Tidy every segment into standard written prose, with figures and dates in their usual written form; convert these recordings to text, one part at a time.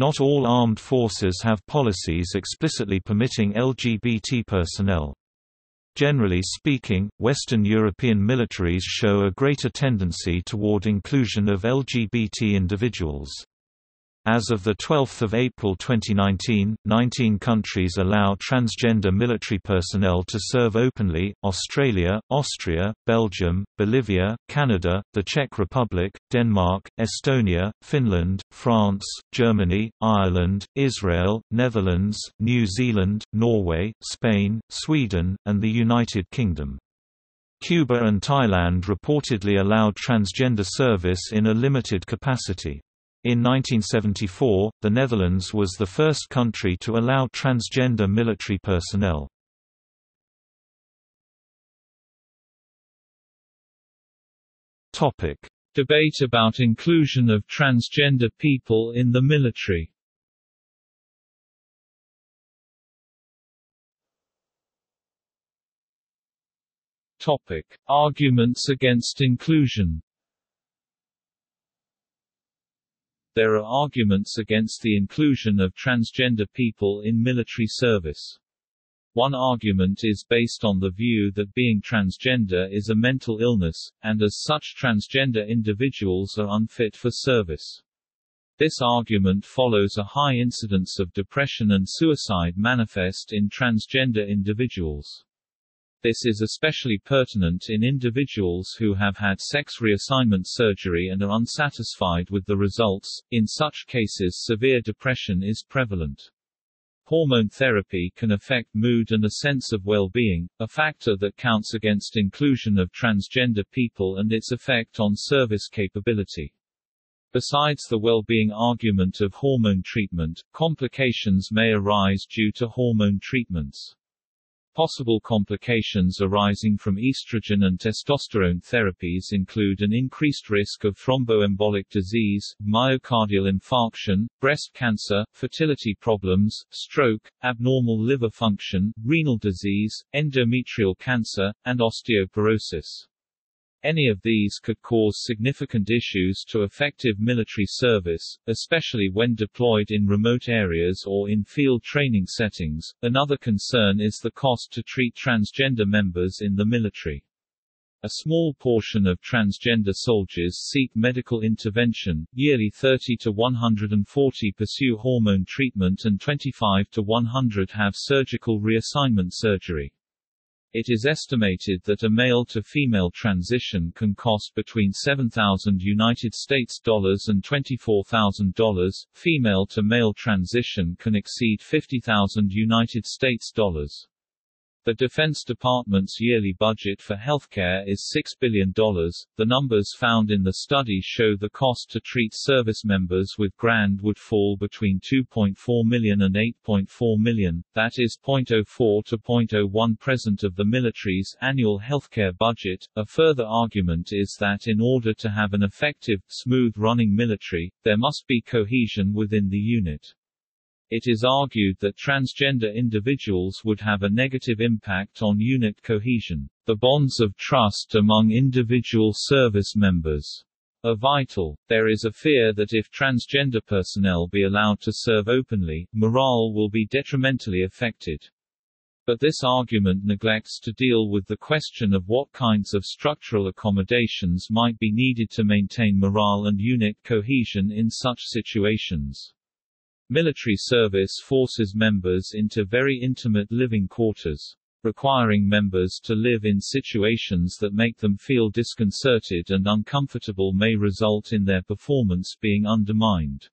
Not all armed forces have policies explicitly permitting LGBT personnel. Generally speaking, Western European militaries show a greater tendency toward inclusion of LGBT individuals. As of 12 April 2019, 19 countries allow transgender military personnel to serve openly: Australia, Austria, Belgium, Bolivia, Canada, the Czech Republic, Denmark, Estonia, Finland, France, Germany, Ireland, Israel, Netherlands, New Zealand, Norway, Spain, Sweden, and the United Kingdom. Cuba and Thailand reportedly allowed transgender service in a limited capacity. In 1974, the Netherlands was the first country to allow transgender military personnel. Topic: Debate about inclusion of transgender people in the military. Topic: Arguments against inclusion. There are arguments against the inclusion of transgender people in military service. One argument is based on the view that being transgender is a mental illness, and as such transgender individuals are unfit for service. This argument follows a high incidence of depression and suicide manifest in transgender individuals. This is especially pertinent in individuals who have had sex reassignment surgery and are unsatisfied with the results. In such cases, severe depression is prevalent. Hormone therapy can affect mood and a sense of well-being, a factor that counts against inclusion of transgender people and its effect on service capability. Besides the well-being argument of hormone treatment, complications may arise due to hormone treatments. Possible complications arising from estrogen and testosterone therapies include an increased risk of thromboembolic disease, myocardial infarction, breast cancer, fertility problems, stroke, abnormal liver function, renal disease, endometrial cancer, and osteoporosis. Any of these could cause significant issues to effective military service, especially when deployed in remote areas or in field training settings. Another concern is the cost to treat transgender members in the military. A small portion of transgender soldiers seek medical intervention. Yearly 30 to 140 pursue hormone treatment and 25 to 100 have surgical reassignment surgery. It is estimated that a male-to-female transition can cost between US$7,000 and $24,000. Female-to-male transition can exceed $50,000. The Defense Department's yearly budget for healthcare is $6 billion. The numbers found in the study show the cost to treat service members with GRAND would fall between $2.4 million and $8.4 million, that is 0.04 to 0.01% of the military's annual healthcare budget. A further argument is that in order to have an effective, smooth-running military, there must be cohesion within the unit. It is argued that transgender individuals would have a negative impact on unit cohesion. The bonds of trust among individual service members are vital. There is a fear that if transgender personnel be allowed to serve openly, morale will be detrimentally affected. But this argument neglects to deal with the question of what kinds of structural accommodations might be needed to maintain morale and unit cohesion in such situations. Military service forces members into very intimate living quarters, requiring members to live in situations that make them feel disconcerted and uncomfortable may result in their performance being undermined.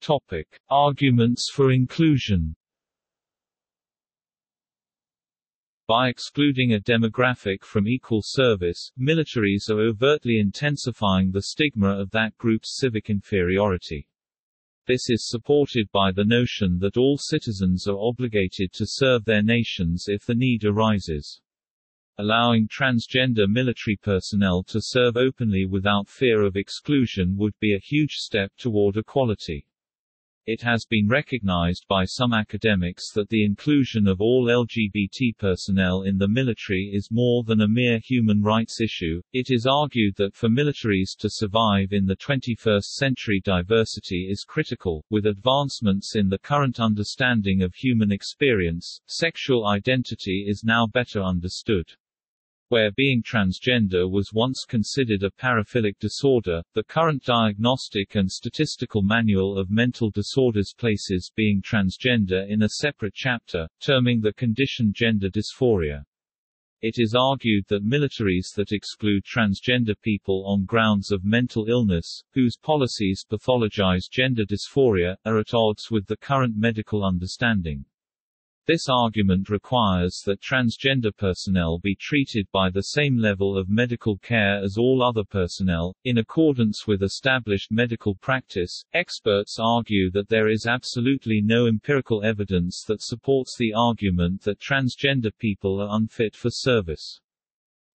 Topic: Arguments for inclusion. By excluding a demographic from equal service, militaries are overtly intensifying the stigma of that group's civic inferiority. This is supported by the notion that all citizens are obligated to serve their nations if the need arises. Allowing transgender military personnel to serve openly without fear of exclusion would be a huge step toward equality. It has been recognized by some academics that the inclusion of all LGBT personnel in the military is more than a mere human rights issue. It is argued that for militaries to survive in the 21st century, diversity is critical. With advancements in the current understanding of human experience, sexual identity is now better understood. Where being transgender was once considered a paraphilic disorder, the current Diagnostic and Statistical Manual of Mental Disorders places being transgender in a separate chapter, terming the condition gender dysphoria. It is argued that militaries that exclude transgender people on grounds of mental illness, whose policies pathologize gender dysphoria, are at odds with the current medical understanding. This argument requires that transgender personnel be treated by the same level of medical care as all other personnel. In accordance with established medical practice, experts argue that there is absolutely no empirical evidence that supports the argument that transgender people are unfit for service.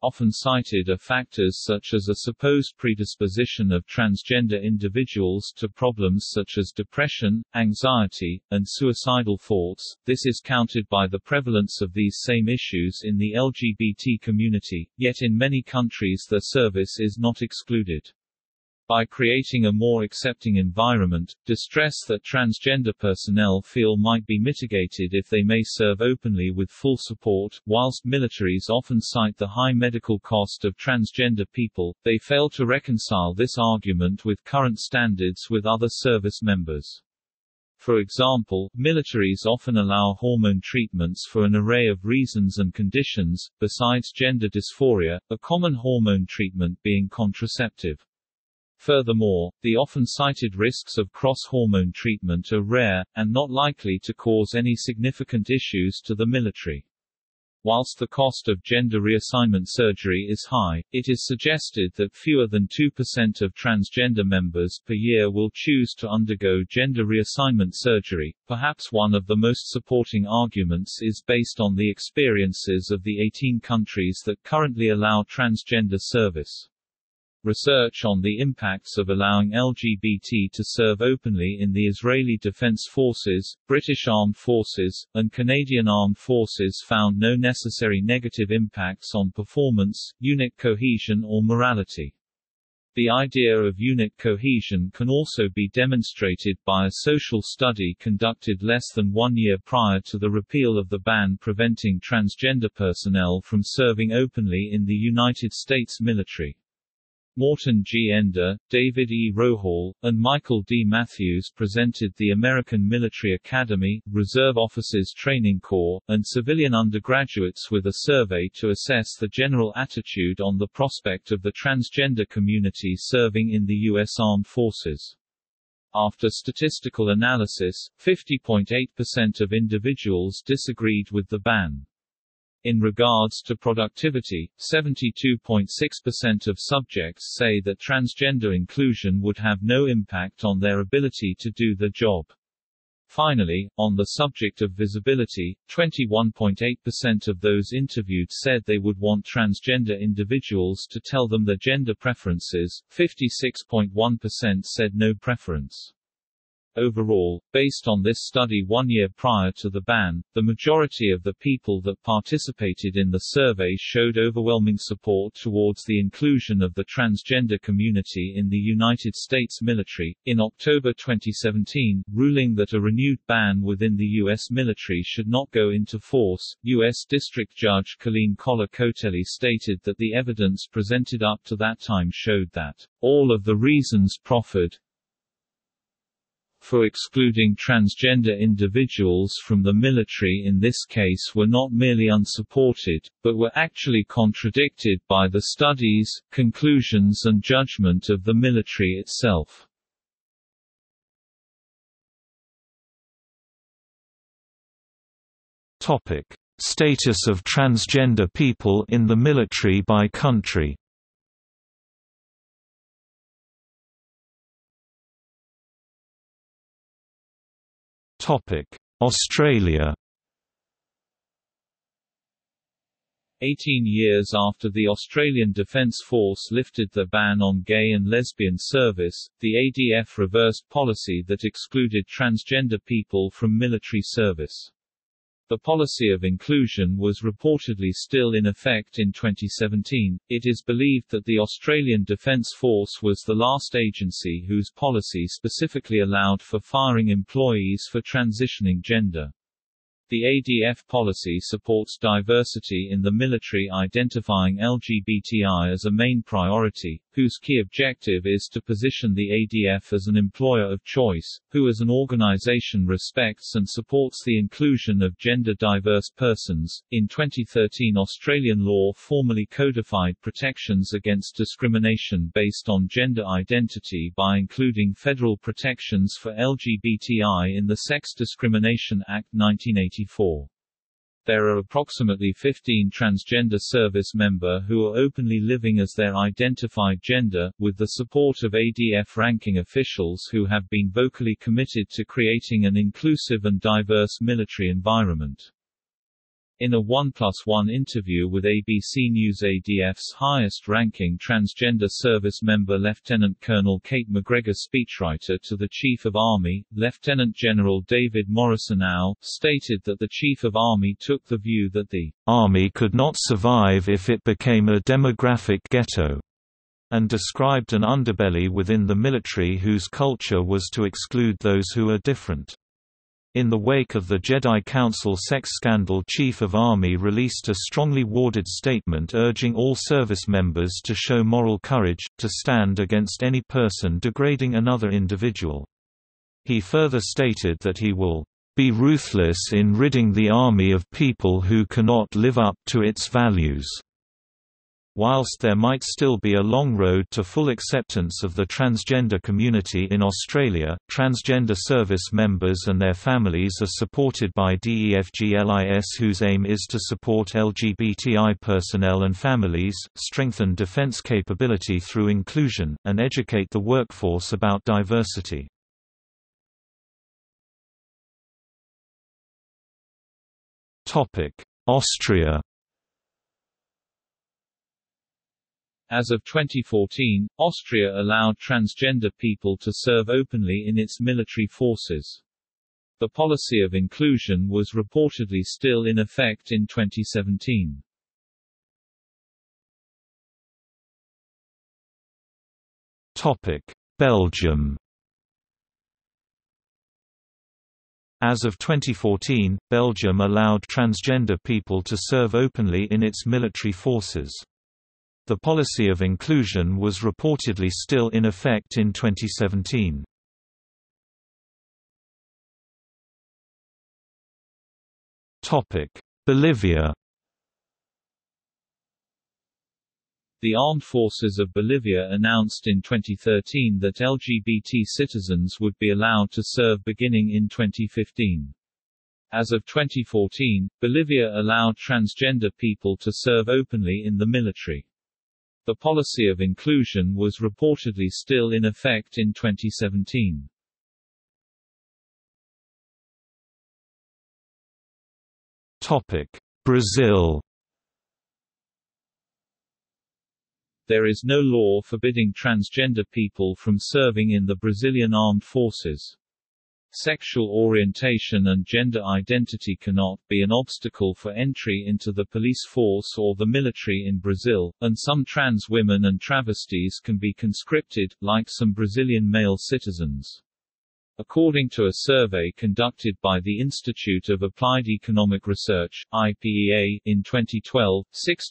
Often cited are factors such as a supposed predisposition of transgender individuals to problems such as depression, anxiety, and suicidal thoughts. This is countered by the prevalence of these same issues in the LGBT community, yet in many countries their service is not excluded. By creating a more accepting environment, distress that transgender personnel feel might be mitigated if they may serve openly with full support. Whilst militaries often cite the high medical cost of transgender people, they fail to reconcile this argument with current standards with other service members. For example, militaries often allow hormone treatments for an array of reasons and conditions, besides gender dysphoria, a common hormone treatment being contraceptive. Furthermore, the often cited risks of cross-hormone treatment are rare, and not likely to cause any significant issues to the military. Whilst the cost of gender reassignment surgery is high, it is suggested that fewer than 2% of transgender members per year will choose to undergo gender reassignment surgery. Perhaps one of the most supporting arguments is based on the experiences of the 18 countries that currently allow transgender service. Research on the impacts of allowing LGBT to serve openly in the Israeli Defense Forces, British Armed Forces, and Canadian Armed Forces found no necessary negative impacts on performance, unit cohesion or morality. The idea of unit cohesion can also be demonstrated by a social study conducted less than 1 year prior to the repeal of the ban preventing transgender personnel from serving openly in the United States military. Morton G. Ender, David E. Rohall, and Michael D. Matthews presented the American Military Academy, Reserve Officers Training Corps, and civilian undergraduates with a survey to assess the general attitude on the prospect of the transgender community serving in the U.S. Armed Forces. After statistical analysis, 50.8% of individuals disagreed with the ban. In regards to productivity, 72.6% of subjects say that transgender inclusion would have no impact on their ability to do the job. Finally, on the subject of visibility, 21.8% of those interviewed said they would want transgender individuals to tell them their gender preferences, 56.1% said no preference. Overall, based on this study 1 year prior to the ban, the majority of the people that participated in the survey showed overwhelming support towards the inclusion of the transgender community in the United States military. In October 2017, ruling that a renewed ban within the U.S. military should not go into force, U.S. District Judge Colleen Kollar-Kotelly stated that the evidence presented up to that time showed that all of the reasons proffered for excluding transgender individuals from the military in this case were not merely unsupported, but were actually contradicted by the studies, conclusions and judgment of the military itself. Topic: Status of transgender people in the military by country. Australia. 18 years after the Australian Defence Force lifted the ban on gay and lesbian service, the ADF reversed policy that excluded transgender people from military service. The policy of inclusion was reportedly still in effect in 2017. It is believed that the Australian Defence Force was the last agency whose policy specifically allowed for firing employees for transitioning gender. The ADF policy supports diversity in the military, identifying LGBTI as a main priority, whose key objective is to position the ADF as an employer of choice, who as an organization respects and supports the inclusion of gender-diverse persons. In 2013, Australian law formally codified protections against discrimination based on gender identity by including federal protections for LGBTI in the Sex Discrimination Act 1980. There are approximately 15 transgender service members who are openly living as their identified gender, with the support of ADF ranking officials who have been vocally committed to creating an inclusive and diverse military environment. In a 1+1 interview with ABC News, ADF's highest-ranking transgender service member Lieutenant Colonel Kate McGregor, speechwriter to the Chief of Army, Lieutenant General David Morrison, stated that the Chief of Army took the view that the Army could not survive if it became a demographic ghetto, and described an underbelly within the military whose culture was to exclude those who are different. In the wake of the Jedi Council sex scandal, Chief of Army released a strongly worded statement urging all service members to show moral courage, to stand against any person degrading another individual. He further stated that he will be ruthless in ridding the army of people who cannot live up to its values. Whilst there might still be a long road to full acceptance of the transgender community in Australia, transgender service members and their families are supported by DEFGLIS, whose aim is to support LGBTI personnel and families, strengthen defence capability through inclusion, and educate the workforce about diversity. Austria. As of 2014, Austria allowed transgender people to serve openly in its military forces. The policy of inclusion was reportedly still in effect in 2017. Topic: Belgium. As of 2014, Belgium allowed transgender people to serve openly in its military forces. The policy of inclusion was reportedly still in effect in 2017. Bolivia. The Armed Forces of Bolivia announced in 2013 that LGBT citizens would be allowed to serve beginning in 2015. As of 2014, Bolivia allowed transgender people to serve openly in the military. The policy of inclusion was reportedly still in effect in 2017. Topic: Brazil. There is no law forbidding transgender people from serving in the Brazilian Armed Forces. Sexual orientation and gender identity cannot be an obstacle for entry into the police force or the military in Brazil, and some trans women and travesties can be conscripted, like some Brazilian male citizens. According to a survey conducted by the Institute of Applied Economic Research, IPEA, in 2012,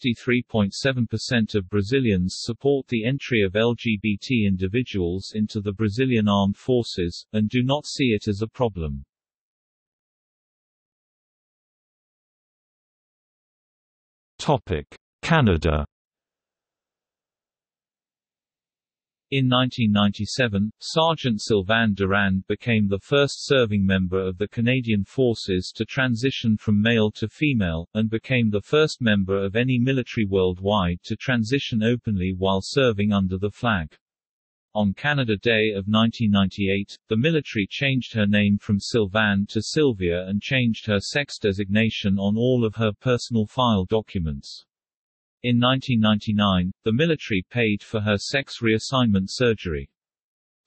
63.7% of Brazilians support the entry of LGBT individuals into the Brazilian Armed Forces, and do not see it as a problem. Canada. In 1997, Sergeant Sylvain Durand became the first serving member of the Canadian Forces to transition from male to female, and became the first member of any military worldwide to transition openly while serving under the flag. On Canada Day of 1998, the military changed her name from Sylvain to Sylvia and changed her sex designation on all of her personal file documents. In 1999, the military paid for her sex reassignment surgery.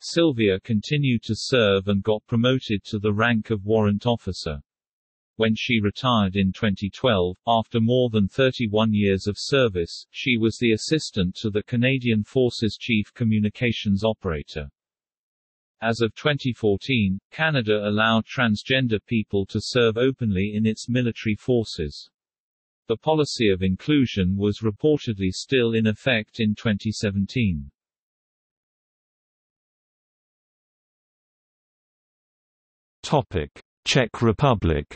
Sylvia continued to serve and got promoted to the rank of warrant officer. When she retired in 2012, after more than 31 years of service, she was the assistant to the Canadian Forces Chief Communications Operator. As of 2014, Canada allowed transgender people to serve openly in its military forces. The policy of inclusion was reportedly still in effect in 2017. Topic: Czech Republic.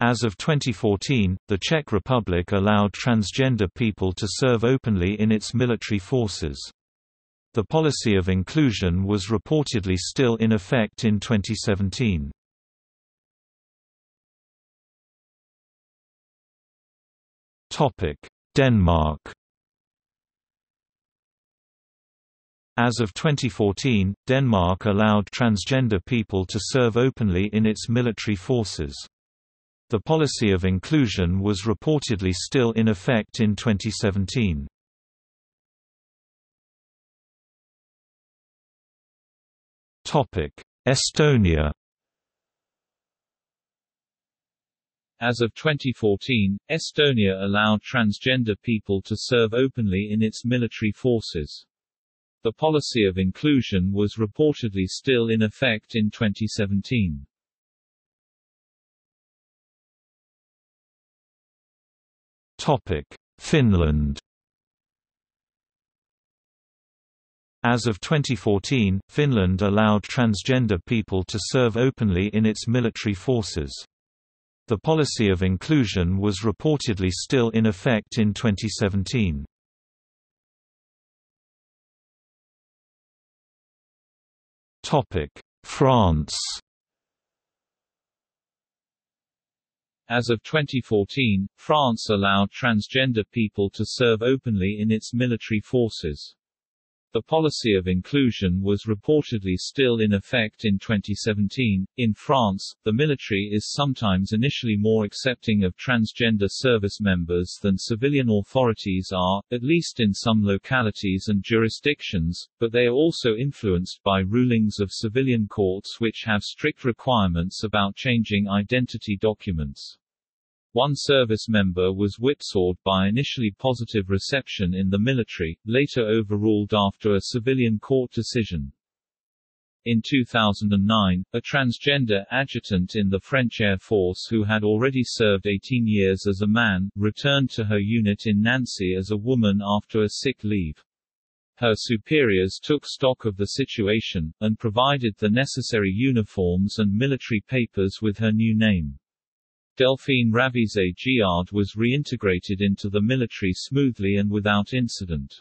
As of 2014, the Czech Republic allowed transgender people to serve openly in its military forces. The policy of inclusion was reportedly still in effect in 2017. Topic: Denmark. As of 2014, Denmark allowed transgender people to serve openly in its military forces. The policy of inclusion was reportedly still in effect in 2017. Estonia. As of 2014, Estonia allowed transgender people to serve openly in its military forces. The policy of inclusion was reportedly still in effect in 2017. Finland. As of 2014, Finland allowed transgender people to serve openly in its military forces. The policy of inclusion was reportedly still in effect in 2017. France. As of 2014, France allowed transgender people to serve openly in its military forces. The policy of inclusion was reportedly still in effect in 2017. In France, the military is sometimes initially more accepting of transgender service members than civilian authorities are, at least in some localities and jurisdictions, but they are also influenced by rulings of civilian courts which have strict requirements about changing identity documents. One service member was whipsawed by initially positive reception in the military, later overruled after a civilian court decision. In 2009, a transgender adjutant in the French Air Force who had already served 18 years as a man, returned to her unit in Nancy as a woman after a sick leave. Her superiors took stock of the situation, and provided the necessary uniforms and military papers with her new name. Delphine Ravizé-Giard was reintegrated into the military smoothly and without incident.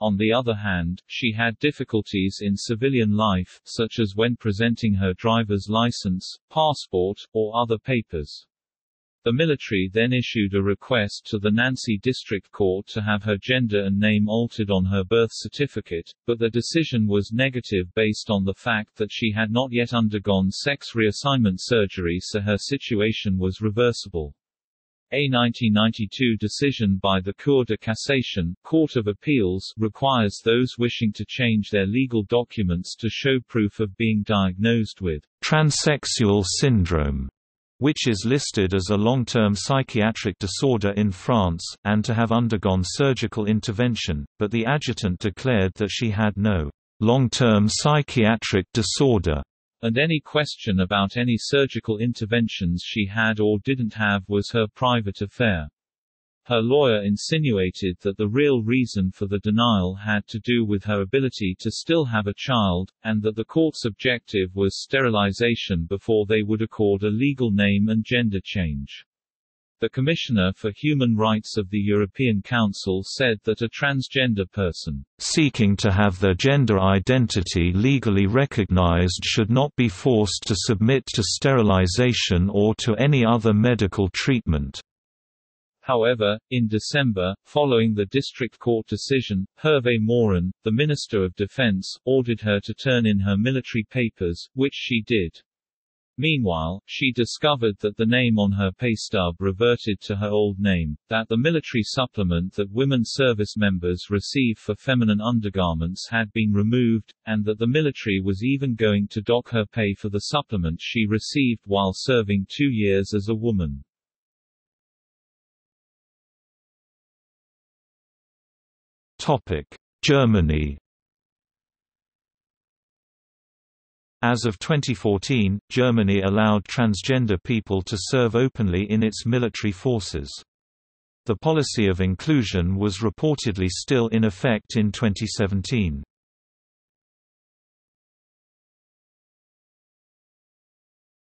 On the other hand, she had difficulties in civilian life, such as when presenting her driver's license, passport, or other papers. The military then issued a request to the Nancy District Court to have her gender and name altered on her birth certificate, but the decision was negative based on the fact that she had not yet undergone sex reassignment surgery, so her situation was reversible. A 1992 decision by the Cour de Cassation, Court of Appeals, requires those wishing to change their legal documents to show proof of being diagnosed with transsexual syndrome, which is listed as a long-term psychiatric disorder in France, and to have undergone surgical intervention, but the adjutant declared that she had no long-term psychiatric disorder, and any question about any surgical interventions she had or didn't have was her private affair. Her lawyer insinuated that the real reason for the denial had to do with her ability to still have a child, and that the court's objective was sterilization before they would accord a legal name and gender change. The Commissioner for Human Rights of the European Council said that a transgender person seeking to have their gender identity legally recognized should not be forced to submit to sterilization or to any other medical treatment. However, in December, following the district court decision, Hervé Morin, the Minister of Defense, ordered her to turn in her military papers, which she did. Meanwhile, she discovered that the name on her pay stub reverted to her old name, that the military supplement that women service members receive for feminine undergarments had been removed, and that the military was even going to dock her pay for the supplement she received while serving 2 years as a woman. Topic: Germany. As of 2014, Germany allowed transgender people to serve openly in its military forces. The policy of inclusion was reportedly still in effect in 2017.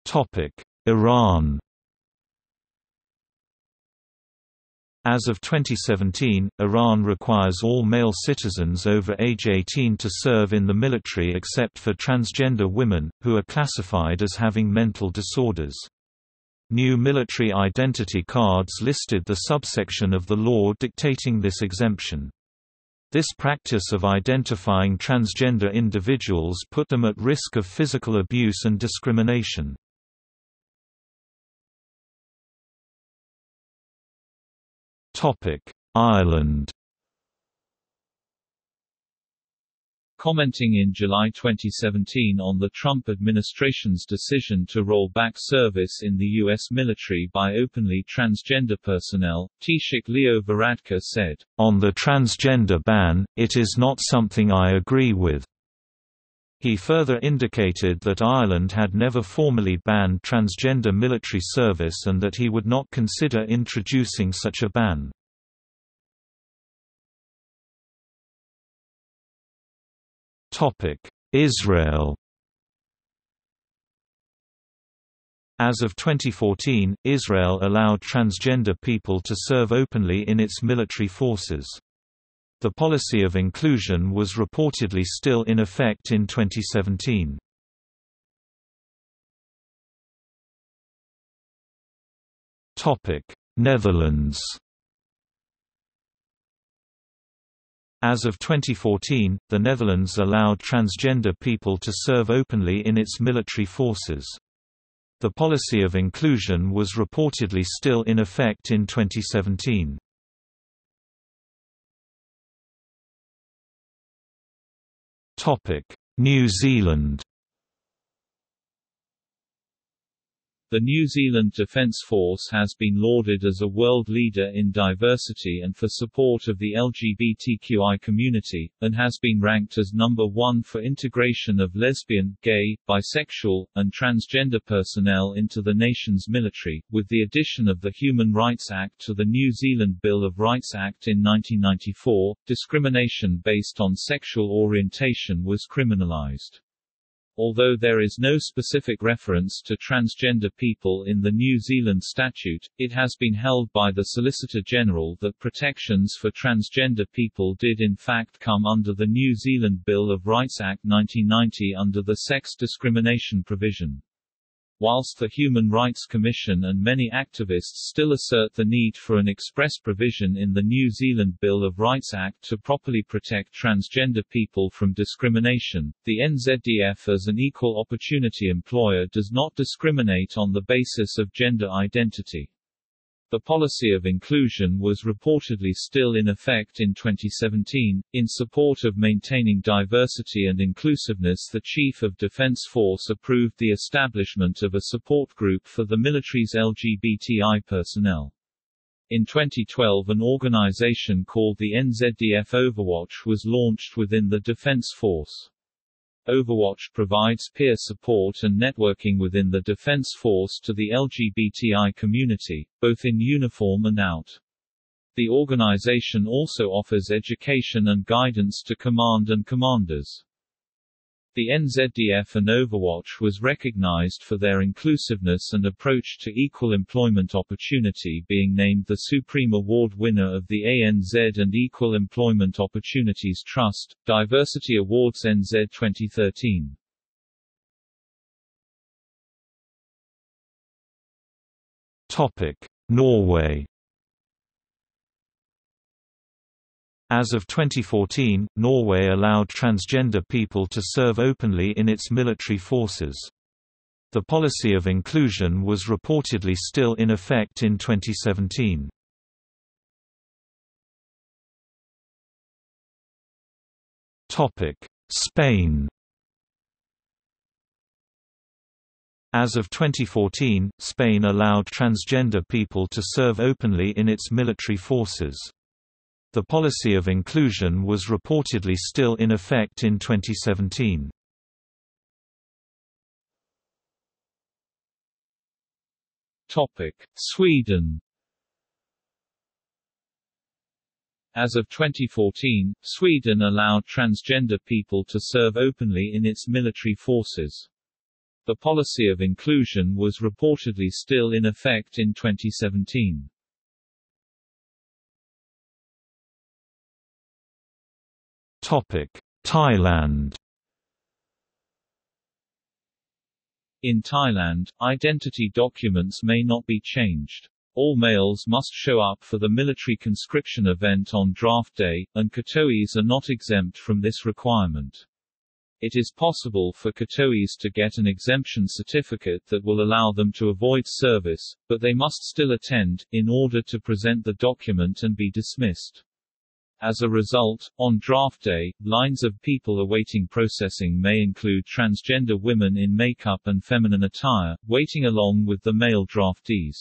Topic: Iran. As of 2017, Iran requires all male citizens over age 18 to serve in the military except for transgender women, who are classified as having mental disorders. New military identity cards listed the subsection of the law dictating this exemption. This practice of identifying transgender individuals put them at risk of physical abuse and discrimination. Ireland. Commenting in July 2017 on the Trump administration's decision to roll back service in the U.S. military by openly transgender personnel, Taoiseach Leo Varadkar said, "On the transgender ban, it is not something I agree with." He further indicated that Ireland had never formally banned transgender military service and that he would not consider introducing such a ban. Israel. As of 2014, Israel allowed transgender people to serve openly in its military forces. The policy of inclusion was reportedly still in effect in 2017. Netherlands. As of 2014, the Netherlands allowed transgender people to serve openly in its military forces. The policy of inclusion was reportedly still in effect in 2017. New Zealand. The New Zealand Defence Force has been lauded as a world leader in diversity and for support of the LGBTQI community, and has been ranked as #1 for integration of lesbian, gay, bisexual, and transgender personnel into the nation's military, with the addition of the Human Rights Act to the New Zealand Bill of Rights Act in 1994. Discrimination based on sexual orientation was criminalised. Although there is no specific reference to transgender people in the New Zealand statute, it has been held by the Solicitor General that protections for transgender people did in fact come under the New Zealand Bill of Rights Act 1990 under the sex discrimination provision. Whilst the Human Rights Commission and many activists still assert the need for an express provision in the New Zealand Bill of Rights Act to properly protect transgender people from discrimination, the NZDF as an equal opportunity employer does not discriminate on the basis of gender identity. The policy of inclusion was reportedly still in effect in 2017. In support of maintaining diversity and inclusiveness, the Chief of Defence Force approved the establishment of a support group for the military's LGBTI personnel. In 2012, an organisation called the NZDF Overwatch was launched within the Defence Force. Overwatch provides peer support and networking within the Defence Force to the LGBTI community, both in uniform and out. The organisation also offers education and guidance to command and commanders. The NZDF and Overwatch was recognised for their inclusiveness and approach to equal employment opportunity, being named the Supreme Award winner of the ANZ and Equal Employment Opportunities Trust, Diversity Awards NZ 2013. Norway. As of 2014, Norway allowed transgender people to serve openly in its military forces. The policy of inclusion was reportedly still in effect in 2017. Spain. As of 2014, Spain allowed transgender people to serve openly in its military forces. The policy of inclusion was reportedly still in effect in 2017. Sweden. As of 2014, Sweden allowed transgender people to serve openly in its military forces. The policy of inclusion was reportedly still in effect in 2017. Thailand. In Thailand, identity documents may not be changed. All males must show up for the military conscription event on draft day, and Katoes are not exempt from this requirement. It is possible for Katoes to get an exemption certificate that will allow them to avoid service, but they must still attend, in order to present the document and be dismissed. As a result, on draft day, lines of people awaiting processing may include transgender women in makeup and feminine attire, waiting along with the male draftees.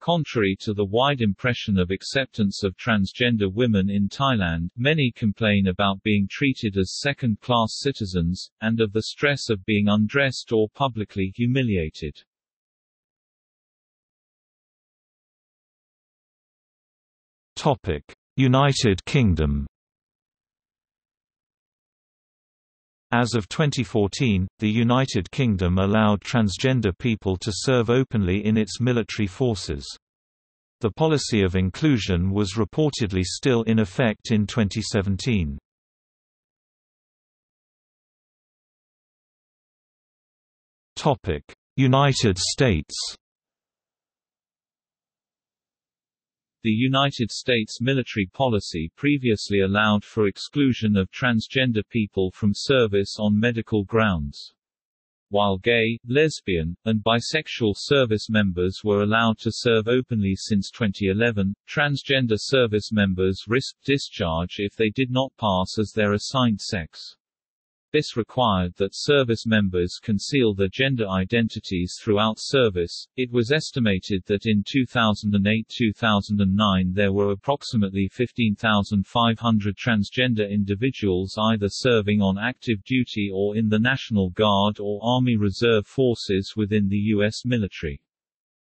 Contrary to the wide impression of acceptance of transgender women in Thailand, many complain about being treated as second-class citizens, and of the stress of being undressed or publicly humiliated. United Kingdom. As of 2014, the United Kingdom allowed transgender people to serve openly in its military forces. The policy of inclusion was reportedly still in effect in 2017. United States. The United States military policy previously allowed for exclusion of transgender people from service on medical grounds. While gay, lesbian, and bisexual service members were allowed to serve openly since 2011, transgender service members risked discharge if they did not pass as their assigned sex. This required that service members conceal their gender identities throughout service. It was estimated that in 2008-2009 there were approximately 15,500 transgender individuals either serving on active duty or in the National Guard or Army Reserve Forces within the U.S. military.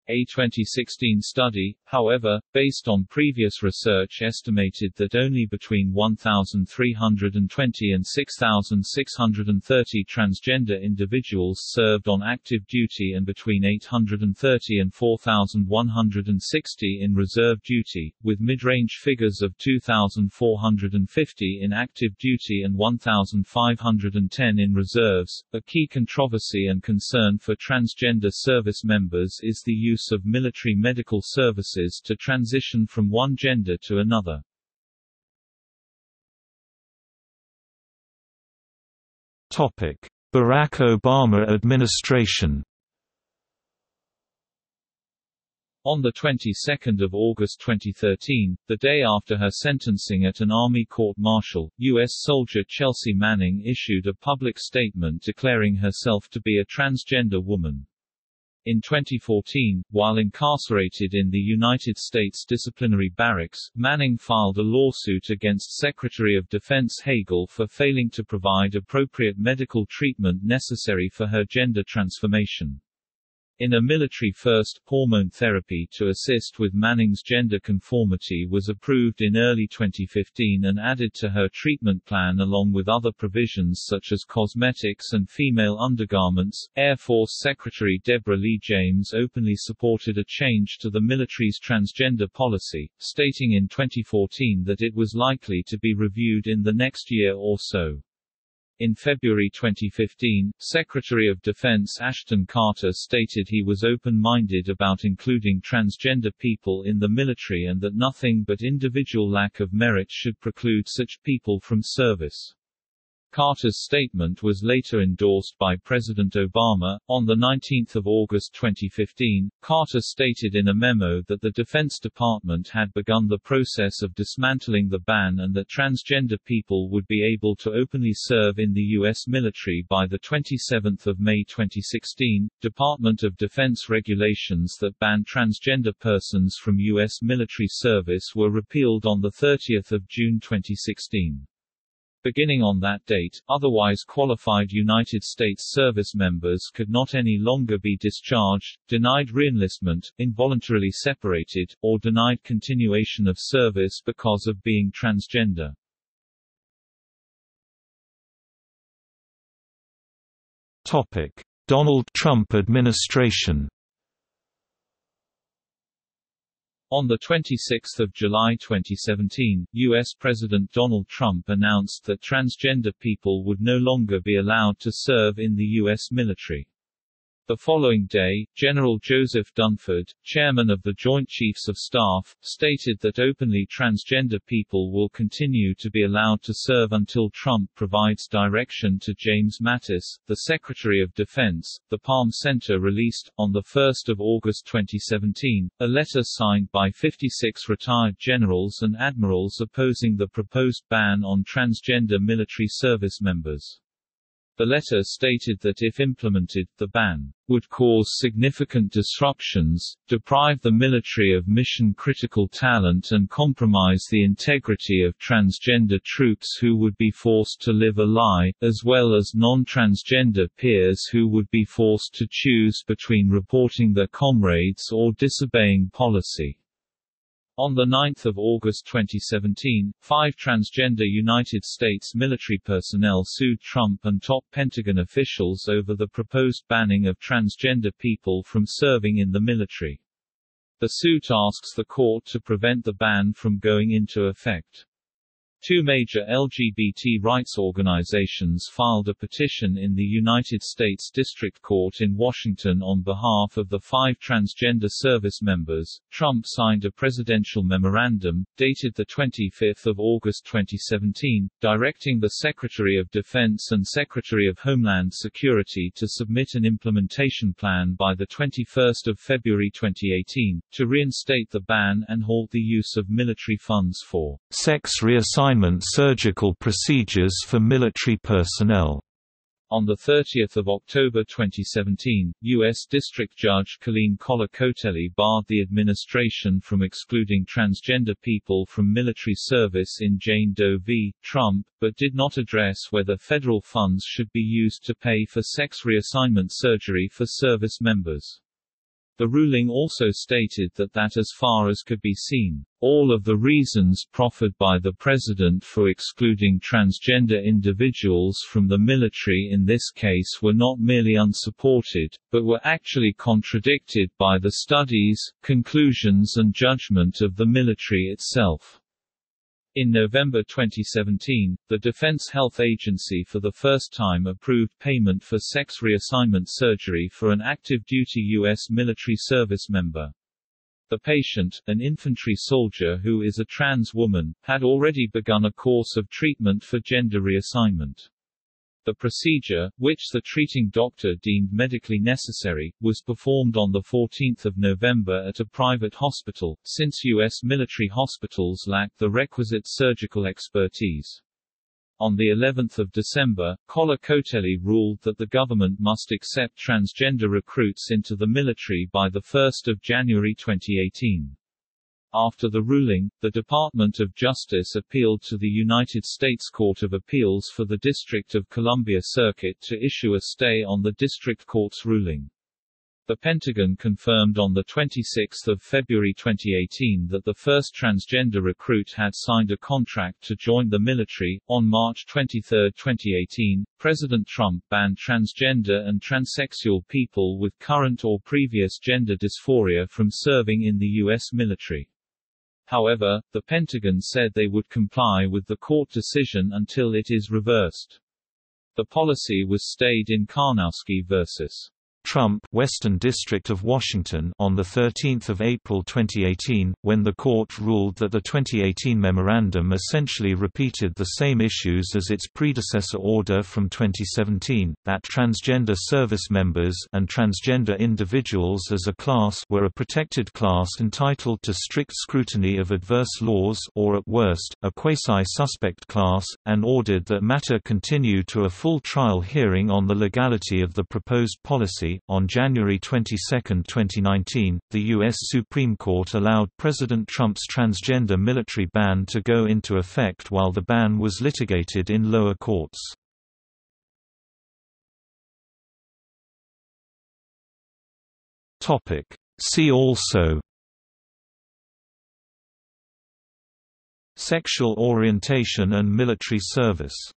A 2016 study, however, based on previous research, estimated that only between 1,320 and 6,630 transgender individuals served on active duty and between 830 and 4,160 in reserve duty, with mid-range figures of 2,450 in active duty and 1,510 in reserves. A key controversy and concern for transgender service members is the use of military medical services to transition from one gender to another. Barack Obama administration. On the 22nd of August 2013, the day after her sentencing at an Army court-martial, U.S. soldier Chelsea Manning issued a public statement declaring herself to be a transgender woman. In 2014, while incarcerated in the United States disciplinary barracks, Manning filed a lawsuit against Secretary of Defense Hagel for failing to provide appropriate medical treatment necessary for her gender transformation. In a military-first, hormone therapy to assist with Manning's gender conformity was approved in early 2015 and added to her treatment plan along with other provisions such as cosmetics and female undergarments. Air Force Secretary Deborah Lee James openly supported a change to the military's transgender policy, stating in 2014 that it was likely to be reviewed in the next year or so. In February 2015, Secretary of Defense Ashton Carter stated he was open-minded about including transgender people in the military and that nothing but individual lack of merit should preclude such people from service. Carter's statement was later endorsed by President Obama. On 19 August 2015, Carter stated in a memo that the Defense Department had begun the process of dismantling the ban and that transgender people would be able to openly serve in the U.S. military by 27 May 2016. Department of Defense regulations that ban transgender persons from U.S. military service were repealed on 30 June 2016. Beginning on that date, otherwise qualified United States service members could not any longer be discharged, denied reenlistment, involuntarily separated, or denied continuation of service because of being transgender. Topic: Donald Trump administration. On 26 July 2017, U.S. President Donald Trump announced that transgender people would no longer be allowed to serve in the U.S. military. The following day, General Joseph Dunford, chairman of the Joint Chiefs of Staff, stated that openly transgender people will continue to be allowed to serve until Trump provides direction to James Mattis, the Secretary of Defense. The Palm Center released, on 1 August 2017, a letter signed by 56 retired generals and admirals opposing the proposed ban on transgender military service members. The letter stated that if implemented, the ban would cause significant disruptions, deprive the military of mission-critical talent and compromise the integrity of transgender troops who would be forced to live a lie, as well as non-transgender peers who would be forced to choose between reporting their comrades or disobeying policy. On 9 August 2017, 5 transgender United States military personnel sued Trump and top Pentagon officials over the proposed banning of transgender people from serving in the military. The suit asks the court to prevent the ban from going into effect. Two major LGBT rights organizations filed a petition in the United States District Court in Washington on behalf of the 5 transgender service members. Trump signed a presidential memorandum, dated 25 August 2017, directing the Secretary of Defense and Secretary of Homeland Security to submit an implementation plan by 21 February 2018, to reinstate the ban and halt the use of military funds for sex reassignment surgical procedures for military personnel. On 30 October 2017, U.S. District Judge Colleen Kollar-Kotelly barred the administration from excluding transgender people from military service in Jane Doe v. Trump, but did not address whether federal funds should be used to pay for sex reassignment surgery for service members. The ruling also stated that as far as could be seen, all of the reasons proffered by the president for excluding transgender individuals from the military in this case were not merely unsupported, but were actually contradicted by the studies, conclusions and judgment of the military itself. In November 2017, the Defense Health Agency for the first time approved payment for sex reassignment surgery for an active-duty U.S. military service member. The patient, an infantry soldier who is a trans woman, had already begun a course of treatment for gender reassignment. The procedure, which the treating doctor deemed medically necessary, was performed on 14 November at a private hospital, since U.S. military hospitals lacked the requisite surgical expertise. On the 11th of December, Kollar-Kotelly ruled that the government must accept transgender recruits into the military by 1 January 2018. After the ruling, the Department of Justice appealed to the United States Court of Appeals for the District of Columbia Circuit to issue a stay on the district court's ruling. The Pentagon confirmed on 26 February 2018 that the first transgender recruit had signed a contract to join the military. On March 23, 2018, President Trump banned transgender and transsexual people with current or previous gender dysphoria from serving in the U.S. military. However, the Pentagon said they would comply with the court decision until it is reversed. The policy was stayed in Karnowski v. Trump, Western District of Washington, on the 13th of April 2018, when the court ruled that the 2018 memorandum essentially repeated the same issues as its predecessor order from 2017, that transgender service members and transgender individuals as a class were a protected class entitled to strict scrutiny of adverse laws or at worst, a quasi-suspect class, and ordered that matter continue to a full trial hearing on the legality of the proposed policy. On January 22, 2019, the U.S. Supreme Court allowed President Trump's transgender military ban to go into effect while the ban was litigated in lower courts. See also: Sexual orientation and military service.